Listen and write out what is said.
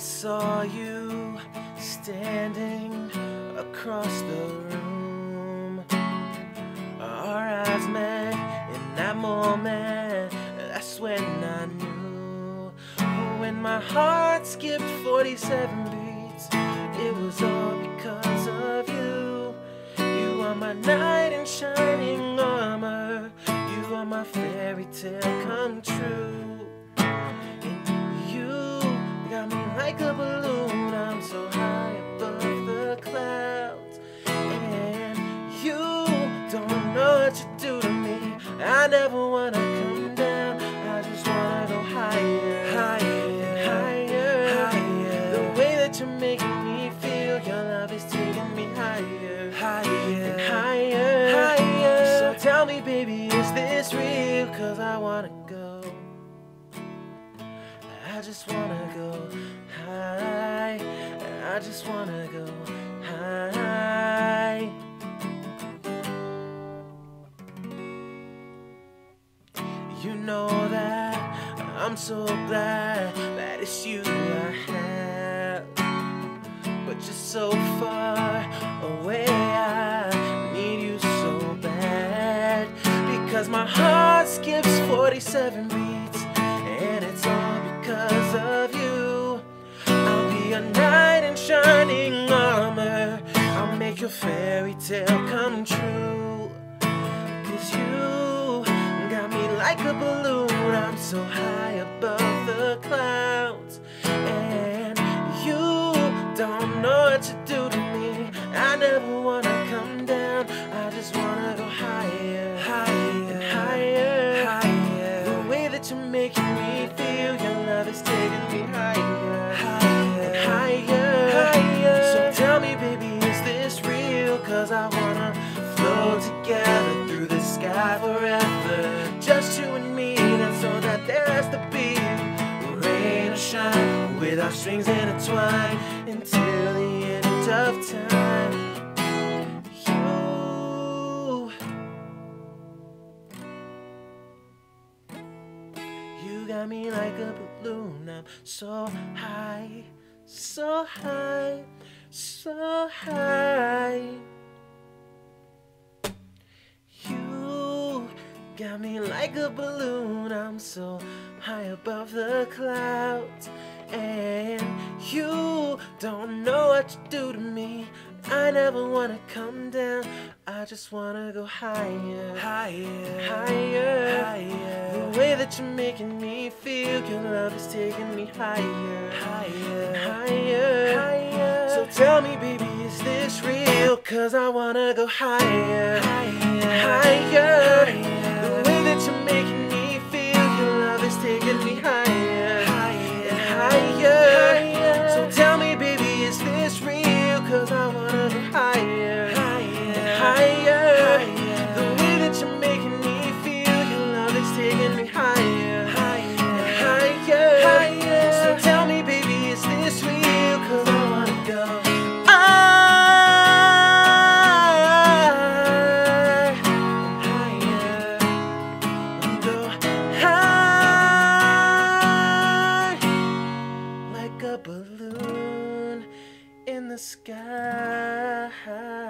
saw you standing across the room. Our eyes met in that moment. That's when I knew. When my heart skipped 47 beats, it was all because of you. You are my knight in shining armor. You are my fairy tale come true. Got me like a balloon, I'm so high above the clouds. And you don't know what you do to me. I never wanna come down, I just wanna go higher, higher, higher, higher. The way that you're making me feel, your love is taking me higher, higher, higher, higher. So tell me, baby, is this real? 'Cause I wanna go, I just wanna go high, I just wanna go high. You know that I'm so glad that it's you I have, but you're so far away, I need you so bad. Because my heart skips 47 beats, and it's all because of you. I'll be a knight in shining armor. I'll make your fairy tale come true. 'Cause you got me like a balloon. I'm so high above the clouds. And you don't know what you do to me. I never wanna come down. I just wanna go higher, higher, higher, higher. The way that you're making me feel, your love is taking me higher, higher, higher, higher. So tell me, baby, is this real? 'Cause I wanna flow together through the sky forever. Just you and me, that's all that there has to be. Rain or shine, with our strings intertwined until the end of time. Got me like a balloon, I'm so high, so high, so high. You got me like a balloon, I'm so high above the clouds. And you don't know what you do to me. I never wanna come down, I just wanna go higher, higher, higher, higher. The way that you're making me feel, your love is taking me higher, higher, higher, higher. So tell me, baby, is this real? 'Cause I wanna go higher, higher, higher, higher. The way that you're making me feel, your love is taking me higher, higher, higher, higher. So tell me, baby, is this real? 'Cause I wanna go higher, higher, higher, higher. The way that you're making me feel, your love is taking me higher, higher, higher, higher. So tell me, baby, is this real? 'Cause I wanna go. Sky.